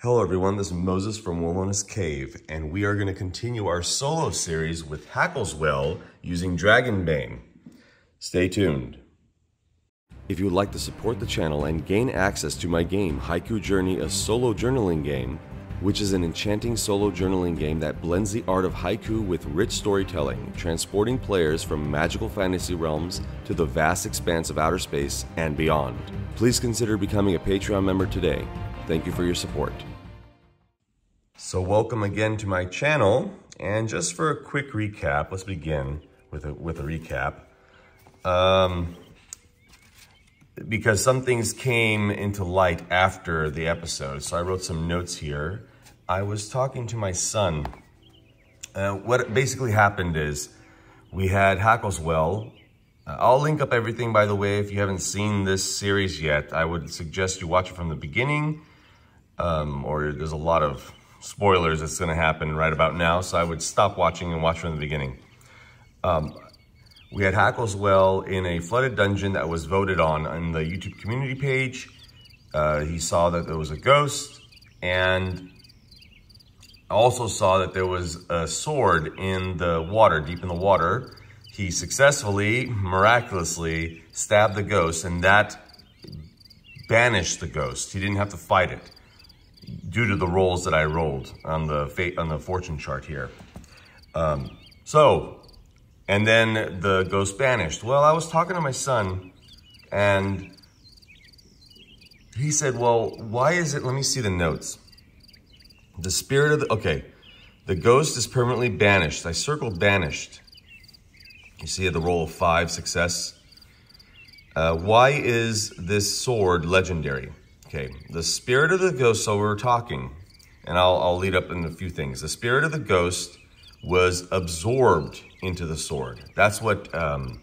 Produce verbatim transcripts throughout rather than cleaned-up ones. Hello everyone, this is Moses from Wilona's Cave, and we are going to continue our solo series with Hackleswell using Dragonbane. Stay tuned. If you would like to support the channel and gain access to my game, Haiku Journey, a solo journaling game, which is an enchanting solo journaling game that blends the art of haiku with rich storytelling, transporting players from magical fantasy realms to the vast expanse of outer space and beyond. Please consider becoming a Patreon member today. Thank you for your support. So welcome again to my channel, and just for a quick recap, let's begin with a, with a recap. Um, because some things came into light after the episode, so I wrote some notes here. I was talking to my son. Uh, what basically happened is we had Hackleswell. I'll link up everything, by the way. If you haven't seen this series yet, I would suggest you watch it from the beginning. Um, or there's a lot of spoilers that's going to happen right about now, so I would stop watching and watch from the beginning. Um, we had Hackleswell in a flooded dungeon that was voted on on the YouTube community page. Uh, he saw that there was a ghost, and also saw that there was a sword in the water, deep in the water. He successfully, miraculously, stabbed the ghost, and that banished the ghost. He didn't have to fight it, due to the rolls that I rolled on the fate, on the fortune chart here. Um, so, and then the ghost banished. Well, I was talking to my son, and he said, well, why is it, let me see the notes. The spirit of the, okay, the ghost is permanently banished. I circled banished. You see the roll of five, success. Uh, why is this sword legendary? Okay, the spirit of the ghost, so we were talking, and I'll, I'll lead up in a few things. The spirit of the ghost was absorbed into the sword. That's what um,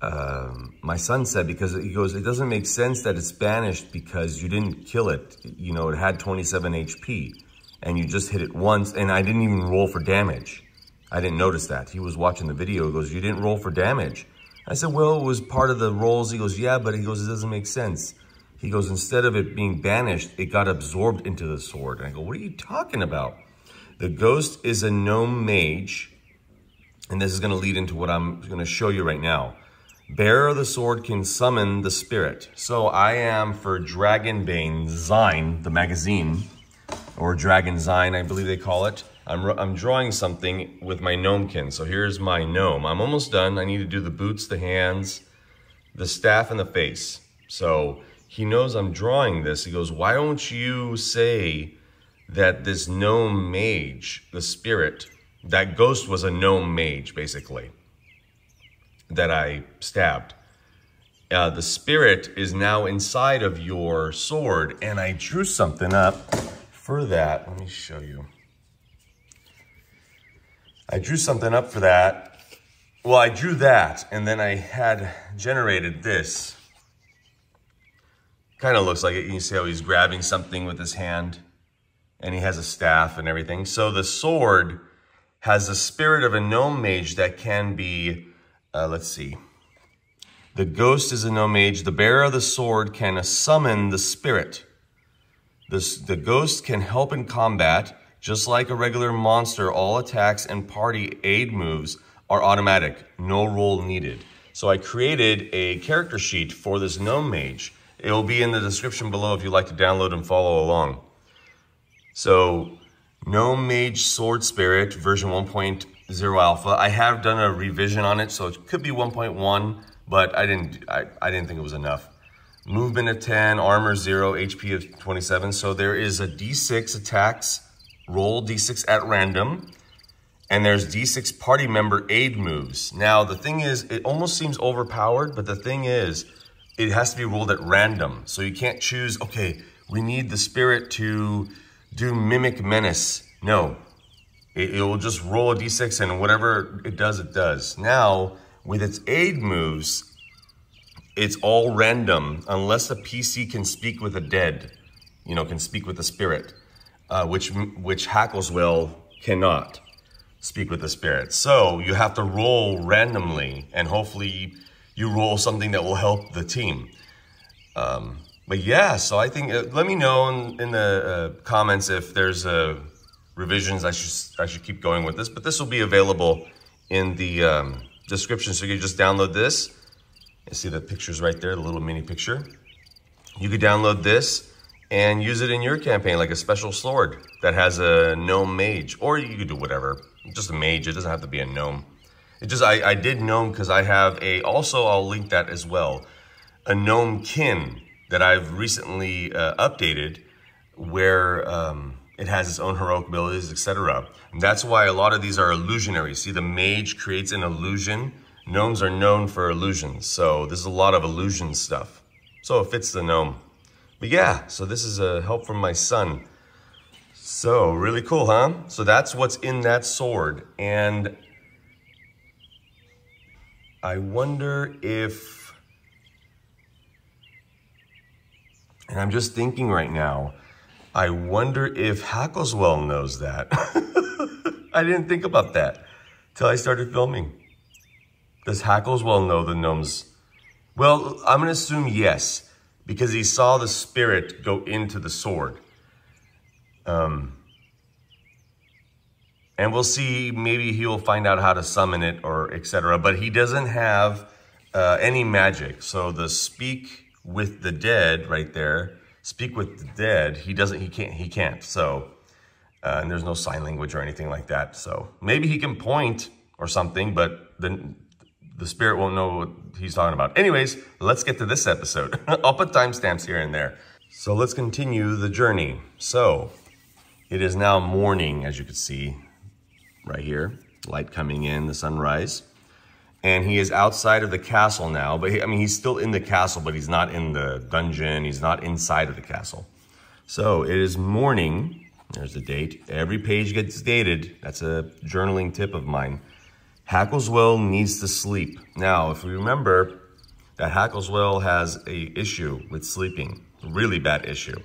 uh, my son said, because he goes, it doesn't make sense that it's banished because you didn't kill it. You know, it had twenty-seven H P, and you just hit it once, and I didn't even roll for damage. I didn't notice that. He was watching the video. He goes, you didn't roll for damage. I said, well, it was part of the rolls. He goes, yeah, but he goes, it doesn't make sense. He goes, instead of it being banished, it got absorbed into the sword. And I go, what are you talking about? The ghost is a gnome mage. And this is going to lead into what I'm going to show you right now. Bearer of the sword can summon the spirit. So I am for Dragonbane Zine, the magazine, or Dragon Zine, I believe they call it. I'm, I'm drawing something with my gnomekin. So here's my gnome. I'm almost done. I need to do the boots, the hands, the staff, and the face. So he knows I'm drawing this. He goes, why don't you say that this gnome mage, the spirit, that ghost was a gnome mage, basically, that I stabbed. Uh, the spirit is now inside of your sword, and I drew something up for that. Let me show you. I drew something up for that. Well, I drew that, and then I had generated this. Kind of looks like it. You can see how he's grabbing something with his hand, and he has a staff and everything. So the sword has the spirit of a gnome mage that can be, uh, let's see. The ghost is a gnome mage. The bearer of the sword can summon the spirit. The, the ghost can help in combat. Just like a regular monster, all attacks and party aid moves are automatic. No roll needed. So I created a character sheet for this gnome mage. It will be in the description below if you'd like to download and follow along. So, Gnome Mage Sword Spirit, version one point oh alpha. I have done a revision on it, so it could be one point one, but I didn't, I, I didn't think it was enough. Movement of ten, armor zero, H P of twenty-seven. So there is a D six attacks, roll D six at random, and there's D six party member aid moves. Now, the thing is, it almost seems overpowered, but the thing is, it has to be rolled at random. So you can't choose, okay, we need the spirit to do Mimic Menace. No, it, it will just roll a D six, and whatever it does, it does. Now, with its aid moves, it's all random, unless the P C can speak with the dead, you know, can speak with the spirit, uh, which, which Hackleswell cannot speak with the spirit. So you have to roll randomly, and hopefully you roll something that will help the team. Um, But yeah, so I think, uh, let me know in, in the uh, comments if there's uh, revisions I should, I should keep going with this, but this will be available in the um, description. So you can just download this. You see the pictures right there, the little mini picture. You could download this and use it in your campaign, like a special sword that has a gnome mage, or you could do whatever, just a mage. It doesn't have to be a gnome. It just, I, I did gnome because I have a, also I'll link that as well, a gnomekin that I've recently uh, updated where um, it has its own heroic abilities, et cetera. And that's why a lot of these are illusionary. See, the mage creates an illusion. Gnomes are known for illusions. So this is a lot of illusion stuff. So it fits the gnome. But yeah, so this is a help from my son. So really cool, huh? So that's what's in that sword. And I wonder if, and I'm just thinking right now, I wonder if Hackleswell knows that. I didn't think about that till I started filming. Does Hackleswell know the gnomes? Well, I'm gonna assume yes, because he saw the spirit go into the sword. Um, And we'll see, maybe he'll find out how to summon it or et cetera. But he doesn't have uh, any magic. So the speak with the dead right there, speak with the dead, he doesn't, he can't, he can't. So, uh, and there's no sign language or anything like that. So maybe he can point or something, but then the spirit won't know what he's talking about. Anyways, let's get to this episode. I'll put timestamps here and there. So let's continue the journey. So it is now morning, as you can see. Right here, light coming in, the sunrise. And he is outside of the castle now, but he, I mean, he's still in the castle, but he's not in the dungeon. He's not inside of the castle. So it is morning. There's the date. Every page gets dated. That's a journaling tip of mine. Hackleswell needs to sleep. Now, if we remember that Hackleswell has a issue with sleeping, a really bad issue.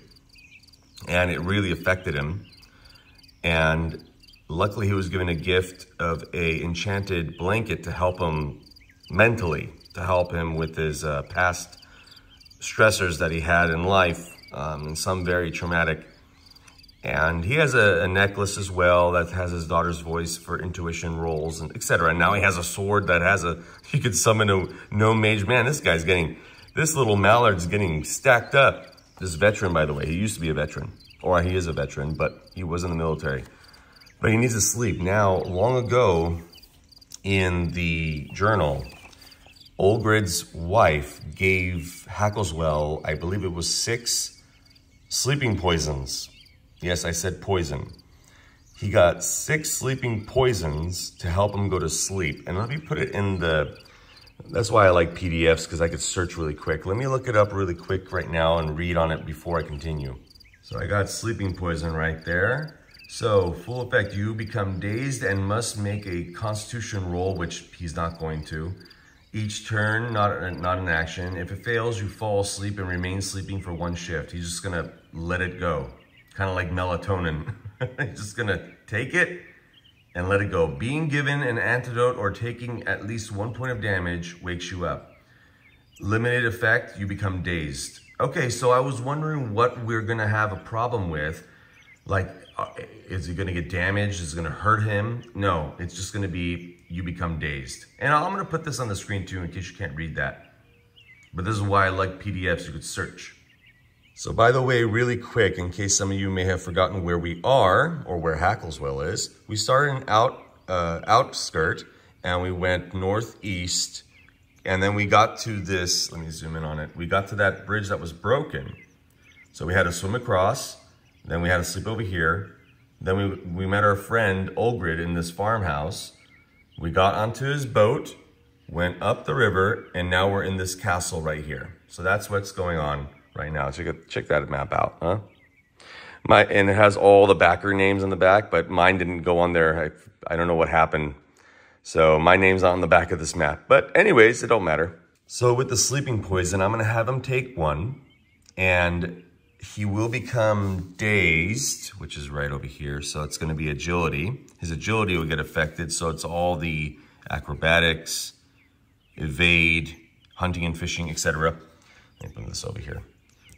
And it really affected him. And luckily, he was given a gift of a enchanted blanket to help him mentally, to help him with his uh, past stressors that he had in life, um, and some very traumatic. And he has a, a necklace as well that has his daughter's voice for intuition rolls, and et cetera. And now he has a sword that has a, he could summon a gnome mage. Man, this guy's getting, this little mallard's getting stacked up. This veteran, by the way, he used to be a veteran, or he is a veteran, but he was in the military. But he needs to sleep. Now, long ago in the journal, Ulgrid's wife gave Hackleswell, I believe it was six sleeping poisons. Yes, I said poison. He got six sleeping poisons to help him go to sleep. And let me put it in the, that's why I like P D Fs, because I could search really quick. Let me look it up really quick right now and read on it before I continue. So I got sleeping poison right there. So, full effect, you become dazed and must make a constitution roll, which he's not going to. Each turn, not, not an action. If it fails, you fall asleep and remain sleeping for one shift. He's just going to let it go. Kind of like melatonin. He's just going to take it and let it go. Being given an antidote or taking at least one point of damage wakes you up. Limited effect, you become dazed. Okay, so I was wondering what we're going to have a problem with. Like, is he going to get damaged? Is it going to hurt him? No, it's just going to be, you become dazed. And I'm going to put this on the screen too in case you can't read that. But this is why I like P D Fs, you could search. So by the way, really quick, in case some of you may have forgotten where we are or where Hackleswell is, we started an out, uh, outskirt and we went northeast and then we got to this, let me zoom in on it. We got to that bridge that was broken. So we had to swim across. Then we had to sleep over here. Then we, we met our friend Ulgrid in this farmhouse. We got onto his boat, went up the river, and now we're in this castle right here. So that's what's going on right now. So you could check that map out, huh? My, and it has all the backer names on the back, but mine didn't go on there. I, I don't know what happened. So my name's not on the back of this map. But anyways, it don't matter. So with the sleeping poison, I'm gonna have him take one and he will become dazed, which is right over here. So it's going to be agility. His agility will get affected. So it's all the acrobatics, evade, hunting and fishing, et cetera. Let me put this over here.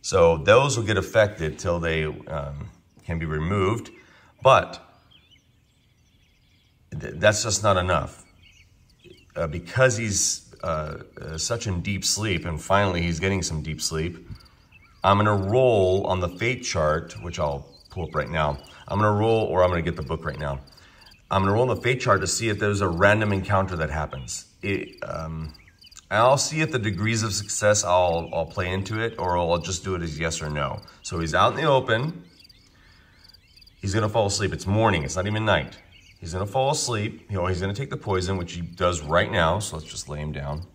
So those will get affected till they um, can be removed, but th that's just not enough. Uh, because he's uh, uh, such in deep sleep, and finally he's getting some deep sleep, I'm gonna roll on the fate chart, which I'll pull up right now. I'm gonna roll, or I'm gonna get the book right now. I'm gonna roll on the fate chart to see if there's a random encounter that happens. It, um, I'll see if the degrees of success, I'll, I'll play into it, or I'll just do it as yes or no. So he's out in the open, he's gonna fall asleep. It's morning, it's not even night. He's gonna fall asleep, you know, he's gonna take the poison, which he does right now, so let's just lay him down.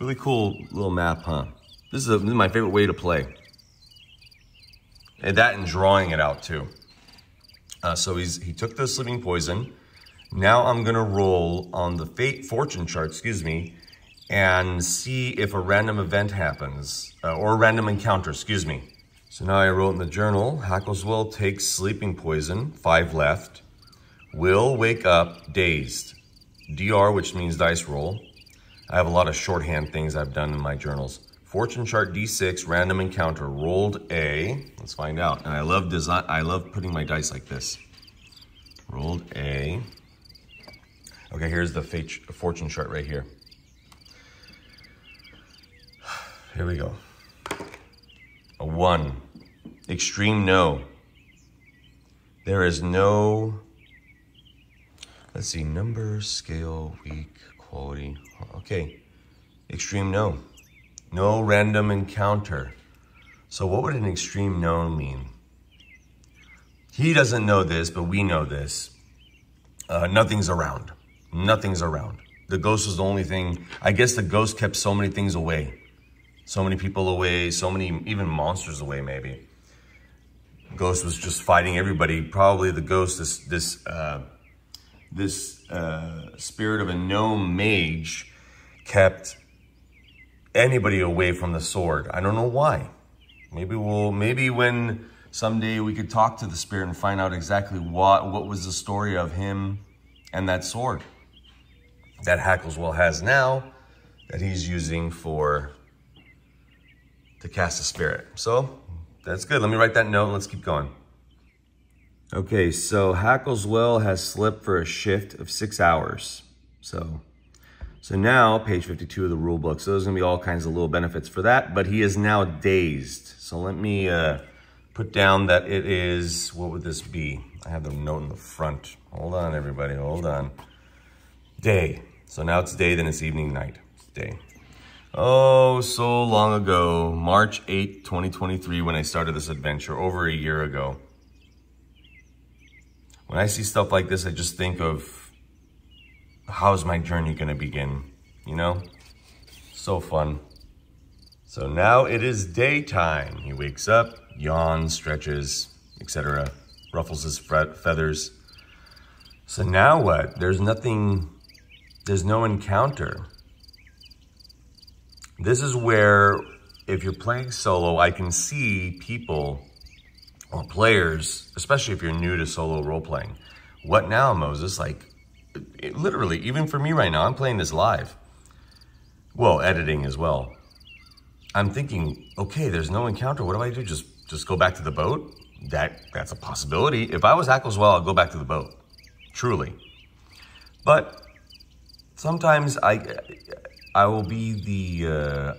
Really cool little map, huh? This is, a, this is my favorite way to play. And that and drawing it out too. Uh, so he's he took the sleeping poison. Now I'm gonna roll on the fate fortune chart, excuse me, and see if a random event happens, uh, or a random encounter, excuse me. So now I wrote in the journal, Hackleswell takes sleeping poison, five left. Will wake up dazed. D R, which means dice roll. I have a lot of shorthand things I've done in my journals. Fortune chart D six, random encounter, rolled A. Let's find out. And I love design, I love putting my dice like this. Rolled A. Okay, here's the fate, fortune chart right here. Here we go. A one. Extreme no. There is no... Let's see, number, scale, weak, quality. Okay, extreme no. No random encounter. So what would an extreme no mean? He doesn't know this, but we know this. Uh, nothing's around. Nothing's around. The ghost was the only thing. I guess the ghost kept so many things away. So many people away, so many even monsters away maybe. Ghost was just fighting everybody. Probably the ghost, this, this, uh, this uh, spirit of a gnome mage kept anybody away from the sword. I don't know why. Maybe we'll, maybe when someday we could talk to the spirit and find out exactly what, what was the story of him and that sword that Hackleswell has now that he's using for, to cast a spirit. So that's good. Let me write that note and let's keep going. Okay, so Hackleswell has slept for a shift of six hours. So, so now, page fifty-two of the rule book. So there's gonna be all kinds of little benefits for that, but he is now dazed. So let me uh, put down that it is, what would this be? I have the note in the front. Hold on, everybody, hold on. Day. So now it's day, then it's evening, night, it's day. Oh, so long ago, March eighth, twenty twenty-three, when I started this adventure, over a year ago. When I see stuff like this, I just think of how's my journey gonna begin, you know? So fun. So now it is daytime. He wakes up, yawns, stretches, et cetera, ruffles his feathers. So now what? There's nothing, there's no encounter. This is where, if you're playing solo, I can see people or players, especially if you're new to solo role-playing. What now, Moses? Like, it, it, literally, even for me right now, I'm playing this live. Well, editing as well. I'm thinking, okay, there's no encounter. What do I do? Just just go back to the boat? That That's a possibility. If I was Hackleswell, I'd go back to the boat, truly. But sometimes I, I will be the... Uh,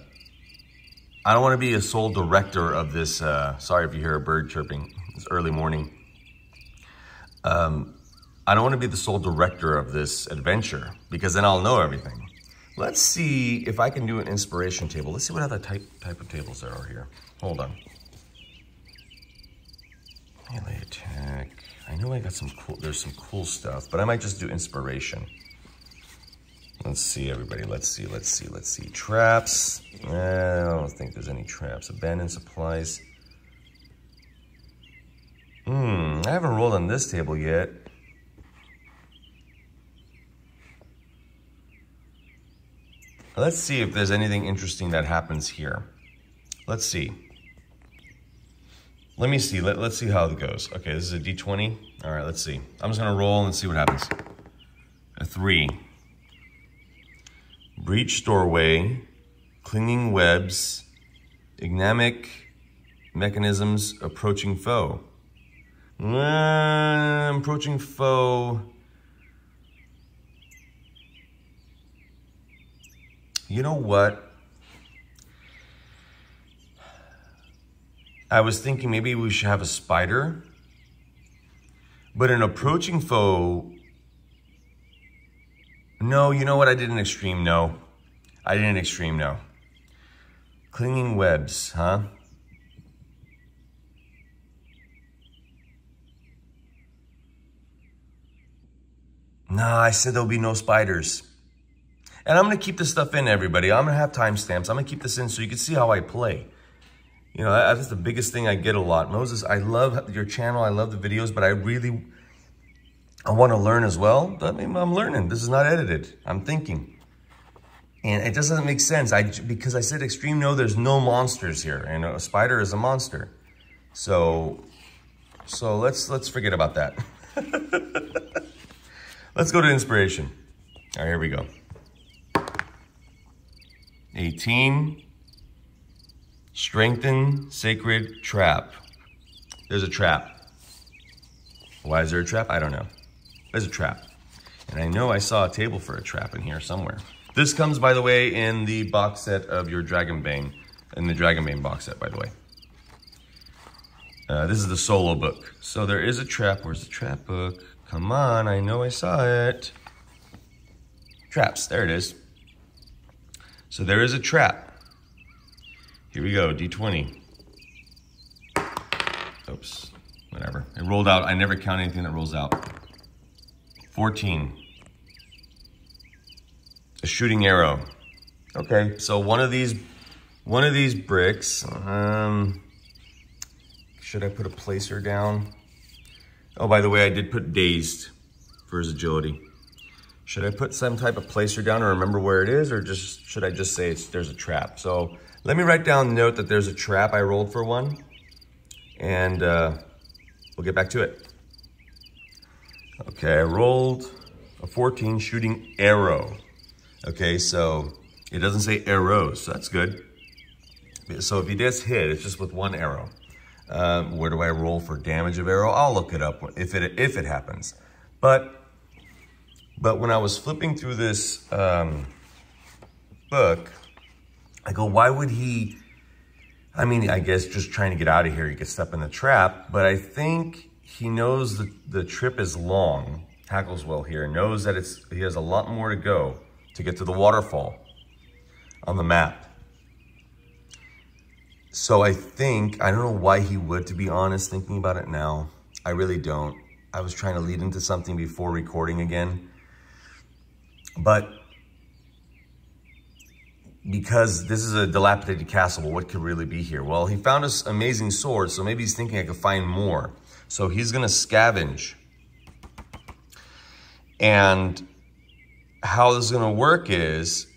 I don't want to be a sole director of this. Uh, sorry if you hear a bird chirping. It's early morning. Um, I don't want to be the sole director of this adventure because then I'll know everything. Let's see if I can do an inspiration table. Let's see what other type type of tables there are here. Hold on. Melee attack. I know I got some cool. There's some cool stuff, but I might just do inspiration. Let's see, everybody. Let's see, let's see, let's see. Traps. I don't think there's any traps. Abandoned supplies. Hmm, I haven't rolled on this table yet. Let's see if there's anything interesting that happens here. Let's see. Let me see. Let, let's see how it goes. Okay, this is a D twenty. All right, let's see. I'm just going to roll and see what happens. A three. Breach doorway, clinging webs, Ignamic mechanisms approaching foe. Uh, approaching foe. You know what? I was thinking maybe we should have a spider, but an approaching foe. No, you know what? I did an extreme no. I did an extreme no. Clinging webs, huh? Nah, I said there'll be no spiders. And I'm going to keep this stuff in, everybody. I'm going to have timestamps. I'm going to keep this in so you can see how I play. You know, that's the biggest thing I get a lot. Moses, I love your channel. I love the videos, but I really, I want to learn as well. I mean, I'm learning. This is not edited. I'm thinking. And it just doesn't make sense. I, because I said extreme no, there's no monsters here. And a spider is a monster. So, so let's, let's forget about that. Let's go to inspiration. All right, here we go. eighteen, strengthen sacred trap. There's a trap. Why is there a trap? I don't know. There's a trap. And I know I saw a table for a trap in here somewhere. This comes, by the way, in the box set of your Dragonbane, in the Dragonbane box set, by the way. Uh, this is the solo book. So there is a trap. Where's the trap book? Come on, I know I saw it. Traps, there it is. So there is a trap. Here we go, D twenty. Oops, whatever. It rolled out. I never count anything that rolls out. fourteen. A shooting arrow. Okay, so one of these, one of these bricks. Um, should I put a placer down? Oh, by the way, I did put dazed for his agility. Should I put some type of placer down or remember where it is, or just should I just say it's there's a trap? So let me write down the note that there's a trap. I rolled for one, and uh, we'll get back to it. Okay, I rolled a fourteen, shooting arrow. Okay, so it doesn't say arrows, so that's good. So if he gets hit, it's just with one arrow. Uh, where do I roll for damage of arrow? I'll look it up if it if it happens. But But when I was flipping through this um, book, I go, why would he, I mean, I guess just trying to get out of here, he gets stuck in the trap, but I think he knows that the trip is long. Hackleswell here knows that it's he has a lot more to go to get to the waterfall on the map. So I think, I don't know why he would, to be honest, thinking about it now, I really don't. I was trying to lead into something before recording again. But because this is a dilapidated castle, well, what could really be here? Well, he found this amazing sword, so maybe he's thinking I could find more. So he's going to scavenge. And how this is going to work is,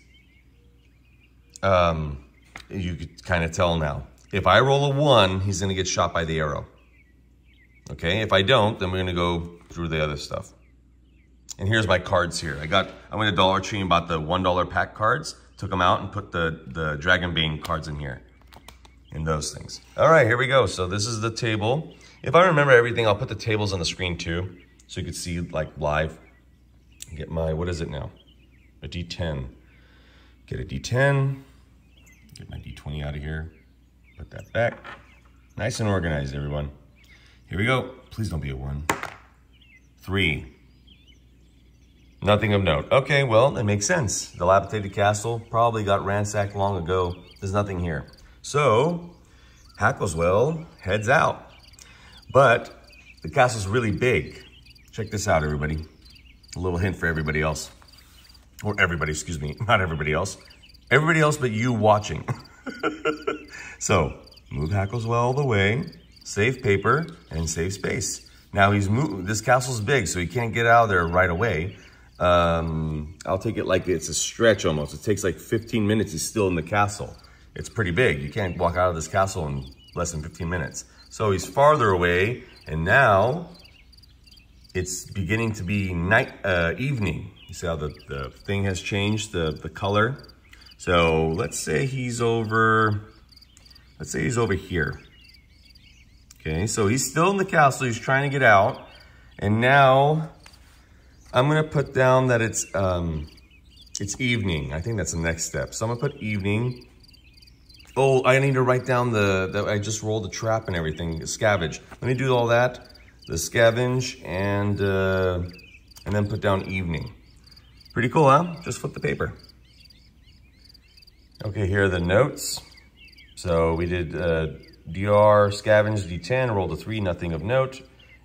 um, you could kind of tell now. If I roll a one, he's going to get shot by the arrow. Okay, if I don't, then we're going to go through the other stuff. And here's my cards here. I got, I went to Dollar Tree and bought the one dollar pack cards, took them out and put the, the Dragonbane cards in here and those things. All right, here we go. So this is the table. If I remember everything, I'll put the tables on the screen too, so you could see like live. Get my, what is it now? A D ten. Get a D ten. Get my D twenty out of here. Put that back. Nice and organized, everyone. Here we go. Please don't be a one. Three. Nothing of note. Okay, well, it makes sense. Dilapidated castle probably got ransacked long ago. There's nothing here. So, Hackleswell heads out. But the castle's really big. Check this out, everybody. A little hint for everybody else. Or everybody, excuse me. Not everybody else. Everybody else but you watching. So, move Hackleswell all the way. Save paper and save space. Now he's moved. This castle's big, so he can't get out of there right away. Um, I'll take it like it's a stretch almost. It takes like fifteen minutes. He's still in the castle. It's pretty big. You can't walk out of this castle in less than fifteen minutes. So he's farther away, and now it's beginning to be night, uh, evening. You see how the, the thing has changed, the, the color. So let's say he's over Let's say he's over here. Okay, so he's still in the castle. He's trying to get out. And now I'm going to put down that it's um, it's evening. I think that's the next step. So I'm going to put evening. Oh, I need to write down the, the, I just rolled the trap and everything, scavenge. Let me do all that, the scavenge, and, uh, and then put down evening. Pretty cool, huh? Just flip the paper. Okay, here are the notes. So we did uh, D R, scavenge, D ten, rolled a three, nothing of note.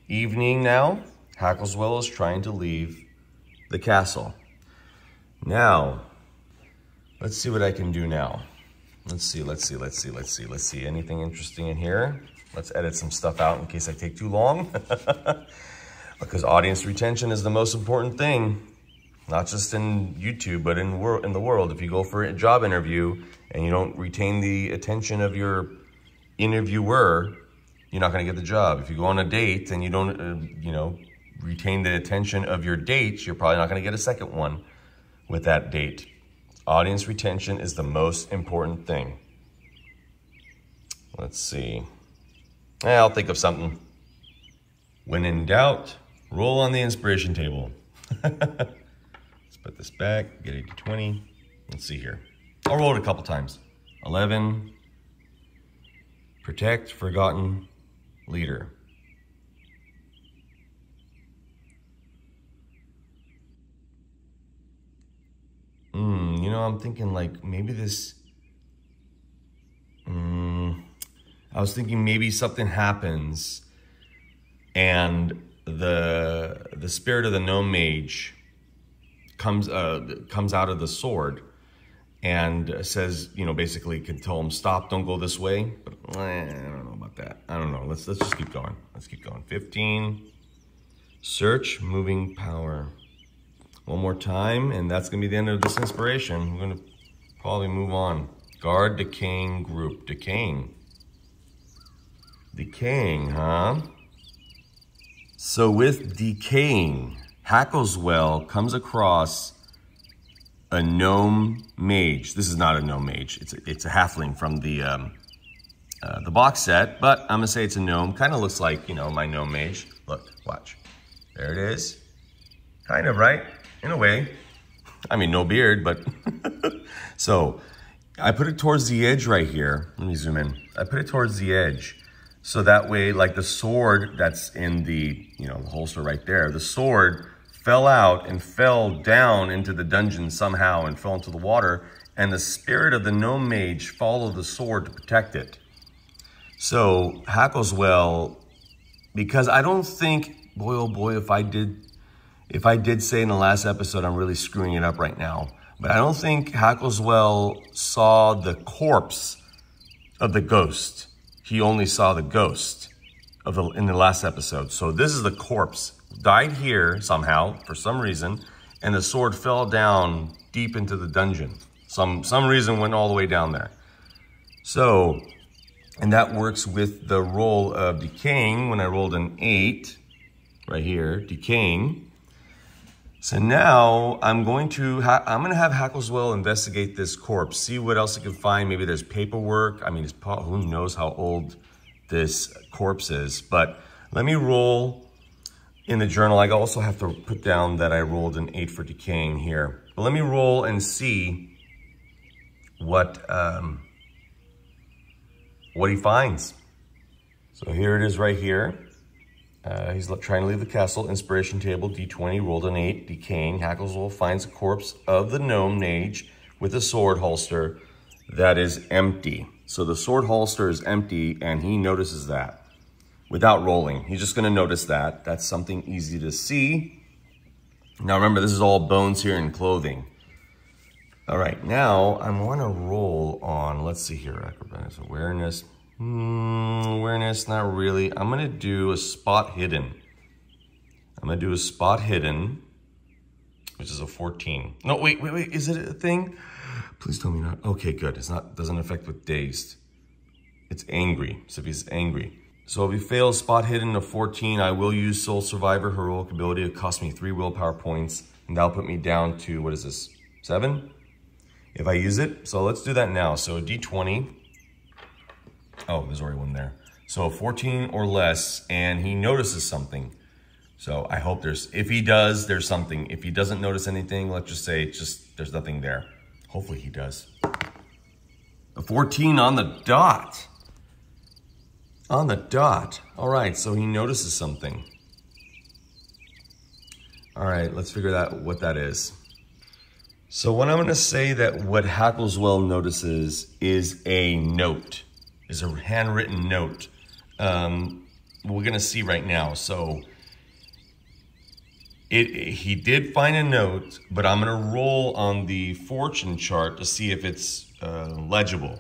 Evening now, Hackleswell is trying to leave the castle. Now, let's see what I can do now. Let's see, let's see, let's see, let's see, let's see. Anything interesting in here? Let's edit some stuff out in case I take too long. Because audience retention is the most important thing. Not just in YouTube, but in, wor in the world. If you go for a job interview and you don't retain the attention of your interviewer, you're not going to get the job. If you go on a date and you don't, uh, you know, retain the attention of your date, you're probably not going to get a second one with that date. Audience retention is the most important thing. Let's see. Eh, I'll think of something. When in doubt, roll on the inspiration table. Let's put this back, get eighty twenty. Let's see here. I'll roll it a couple times. eleven, protect forgotten leader. Mm, you know, I'm thinking like maybe this, mm, I was thinking maybe something happens and the, the spirit of the gnome mage comes, uh, comes out of the sword and says, you know, basically can tell him, stop, don't go this way. But eh, I don't know about that. I don't know. Let's, let's just keep going. Let's keep going. fifteen, search moving power. One more time, and that's going to be the end of this inspiration. We're going to probably move on. Guard decaying group. Decaying. Decaying, huh? So with decaying, Hackleswell comes across a gnome mage. This is not a gnome mage. It's a, it's a halfling from the, um, uh, the box set, but I'm going to say it's a gnome. Kind of looks like, you know, my gnome mage. Look, watch. There it is. Kind of, right? In a way. I mean, no beard, but... So, I put it towards the edge right here. Let me zoom in. I put it towards the edge. So that way, like the sword that's in the, you know, holster right there, the sword fell out and fell down into the dungeon somehow and fell into the water. And the spirit of the gnome mage followed the sword to protect it. So, Hackleswell, because I don't think, boy, oh boy, if I did... If I did say in the last episode, I'm really screwing it up right now, but I don't think Hackleswell saw the corpse of the ghost. He only saw the ghost of the, in the last episode. So this is the corpse, died here somehow, for some reason, and the sword fell down deep into the dungeon. Some, some reason went all the way down there. So, and that works with the roll of decaying. When I rolled an eight, right here, decaying. So now I'm going to ha I'm going to have Hackleswell investigate this corpse, see what else he can find. Maybe there's paperwork. I mean, it's who knows how old this corpse is. But let me roll in the journal. I also have to put down that I rolled an eight for decaying here. But let me roll and see what um, what he finds. So here it is, right here. Uh, he's trying to leave the castle. Inspiration table, D twenty, rolled an eight, decaying. Hackleswell finds the corpse of the gnome mage with a sword holster that is empty. So the sword holster is empty, and he notices that without rolling. He's just going to notice that. That's something easy to see. Now remember, this is all bones here and clothing. All right, now I want to roll on, let's see here, acrobatics, awareness. Mm, awareness, not really. I'm going to do a spot hidden. I'm going to do a spot hidden, which is a fourteen. No, wait, wait, wait. Is it a thing? Please tell me not. Okay, good. It's not, doesn't affect with dazed. It's angry. So if he's angry. So if he fails spot hidden to fourteen, I will use Soul Survivor, heroic ability. It cost me three willpower points, and that'll put me down to, what is this, seven? If I use it. So let's do that now. So a D twenty. Oh, there's already one there. So fourteen or less, and he notices something. So I hope there's, if he does, there's something. If he doesn't notice anything, let's just say it's just, there's nothing there. Hopefully he does. A fourteen on the dot. On the dot. All right, so he notices something. All right, let's figure out what that is. So what I'm gonna say that what Hackleswell notices is a note, is a handwritten note. Um, we're gonna see right now. So it, it he did find a note, but I'm gonna roll on the fortune chart to see if it's uh, legible.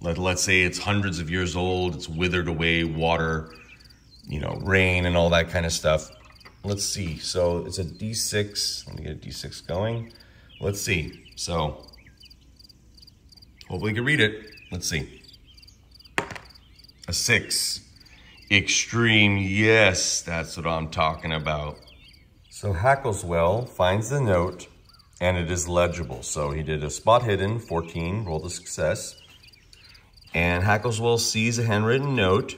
Like, let's say it's hundreds of years old, it's withered away, water, you know, rain and all that kind of stuff. Let's see, so it's a D six, let me get a D six going. Let's see, so hopefully you can read it. Let's see, a six, extreme, yes, that's what I'm talking about. So Hackleswell finds the note and it is legible. So he did a spot hidden, fourteen, rolled a success. And Hackleswell sees a handwritten note,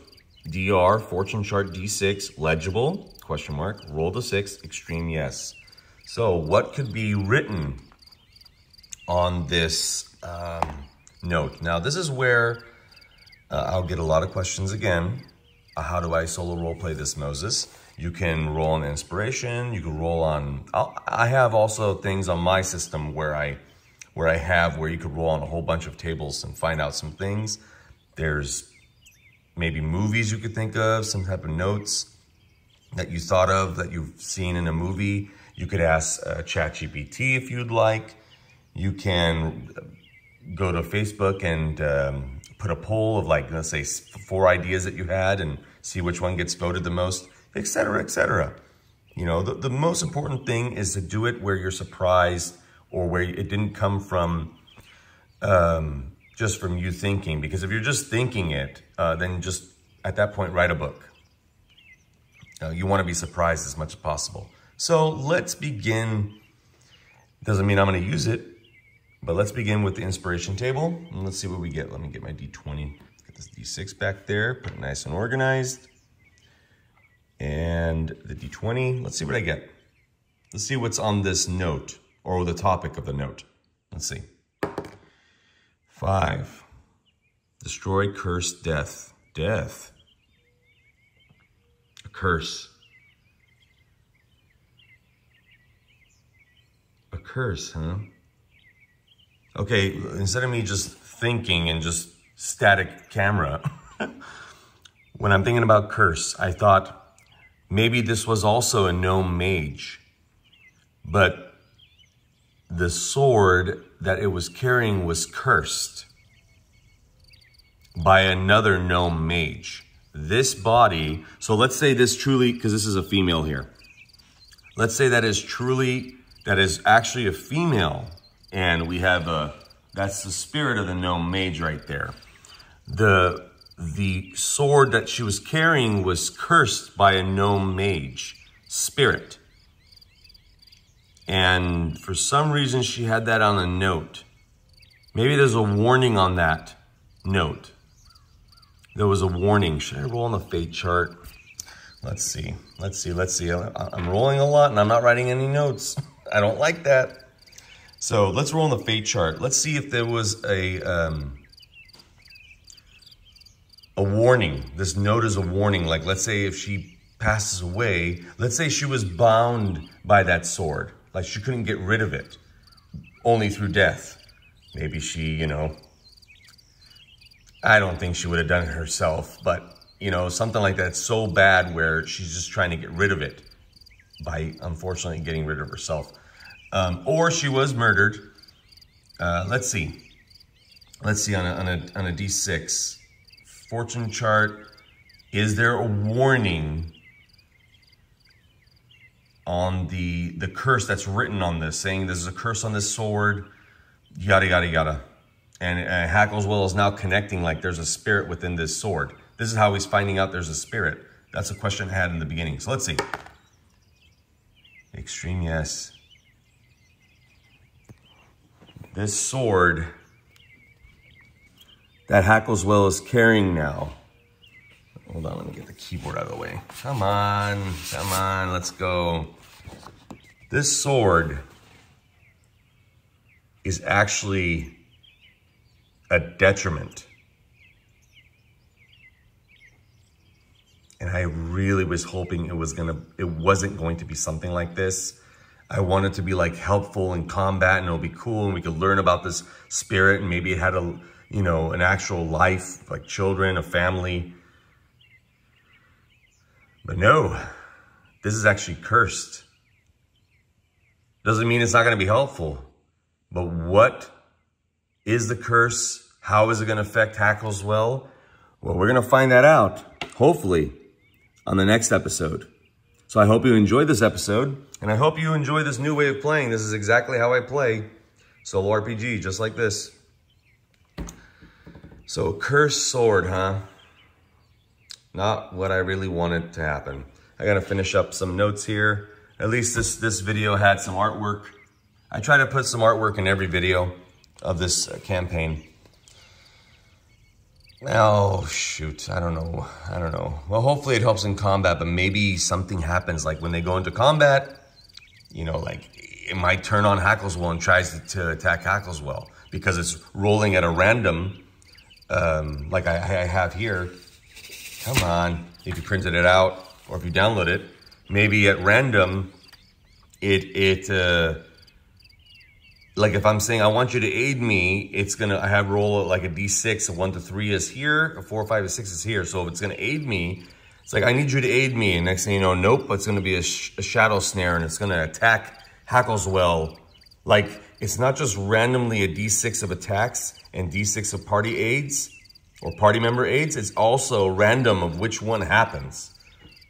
D R, fortune chart, D six, legible. Question mark, roll the six, extreme yes. So what could be written on this um, note? Now this is where uh, I'll get a lot of questions again. Uh, how do I solo role play this, Moses? You can roll on inspiration, you can roll on, I'll, I have also things on my system where I, where I have, where you could roll on a whole bunch of tables and find out some things. There's maybe movies you could think of, some type of notes that you thought of, that you've seen in a movie. You could ask uh, ChatGPT if you'd like. You can go to Facebook and um, put a poll of, like, let's say four ideas that you had and see which one gets voted the most, et cetera, et cetera. You know, the, the most important thing is to do it where you're surprised or where it didn't come from um, just from you thinking. Because if you're just thinking it, uh, then just at that point, write a book. Uh, you want to be surprised as much as possible. So let's begin. Doesn't mean I'm going to use it, but let's begin with the inspiration table. And let's see what we get. Let me get my D twenty. Get this D six back there. Put it nice and organized. And the D twenty. Let's see what I get. Let's see what's on this note or the topic of the note. Let's see. Five. Destroy, curse, death. Death. Curse. A curse, huh? Okay, instead of me just thinking and just static camera, when I'm thinking about curse, I thought maybe this was also a gnome mage, but the sword that it was carrying was cursed by another gnome mage. This body, so let's say this truly, because this is a female here. Let's say that is truly, that is actually a female. And we have a, that's the spirit of the gnome mage right there. The, the sword that she was carrying was cursed by a gnome mage spirit. And for some reason she had that on a note. Maybe there's a warning on that note. There was a warning. Should I roll on the fate chart? Let's see. Let's see. Let's see. I'm rolling a lot and I'm not writing any notes. I don't like that. So let's roll on the fate chart. Let's see if there was a um, a warning. This note is a warning. Like, let's say if she passes away, let's say she was bound by that sword. Like, she couldn't get rid of it. Only through death. Maybe she, you know... I don't think she would have done it herself, but, you know, something like that's so bad where she's just trying to get rid of it by, unfortunately, getting rid of herself. Um, or she was murdered. Uh, let's see. Let's see on a, on, a, on a D six. Fortune chart. Is there a warning on the, the curse that's written on this, saying there's a curse on this sword, yada, yada, yada. And uh, Hackleswell is now connecting like there's a spirit within this sword. This is how he's finding out there's a spirit. That's a question I had in the beginning. So let's see. Extreme yes. This sword that Hackleswell is carrying now. Hold on, let me get the keyboard out of the way. Come on, come on, let's go. This sword is actually a detriment. And I really was hoping it was gonna, it wasn't going to be something like this. I wanted to be like helpful in combat and it'll be cool and we could learn about this spirit and maybe it had a, you know, an actual life, like children, a family. But no, this is actually cursed. Doesn't mean it's not gonna be helpful, but what is the curse? How is it gonna affect Hackleswell? Well, we're gonna find that out, hopefully, on the next episode. So I hope you enjoyed this episode, and I hope you enjoy this new way of playing. This is exactly how I play solo R P G, just like this. So, cursed sword, huh? Not what I really wanted to happen. I gotta finish up some notes here. At least this, this video had some artwork. I try to put some artwork in every video of this campaign. Oh, shoot, I don't know, I don't know. Well, hopefully it helps in combat, but maybe something happens, like when they go into combat, you know, like it might turn on Hackleswell and tries to, to attack Hackleswell because it's rolling at a random, um, like I, I have here. Come on, if you printed it out or if you download it, maybe at random, it, it uh, like if I'm saying, I want you to aid me, it's gonna, I have roll like a D six, a one to three is here, a four, five, a six is here. So if it's gonna aid me, it's like, I need you to aid me. And next thing you know, nope, it's gonna be a, sh a shadow snare and it's gonna attack Hackleswell. Like, it's not just randomly a D six of attacks and D six of party aids or party member aids, it's also random of which one happens.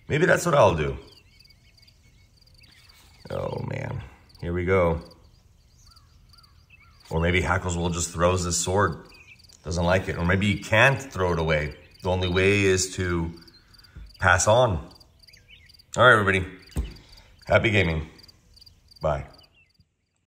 Maybe that's what I'll do. Oh man, here we go. Or maybe Hackleswell just throws his sword, doesn't like it. Or maybe he can't throw it away. The only way is to pass on. All right, everybody. Happy gaming. Bye.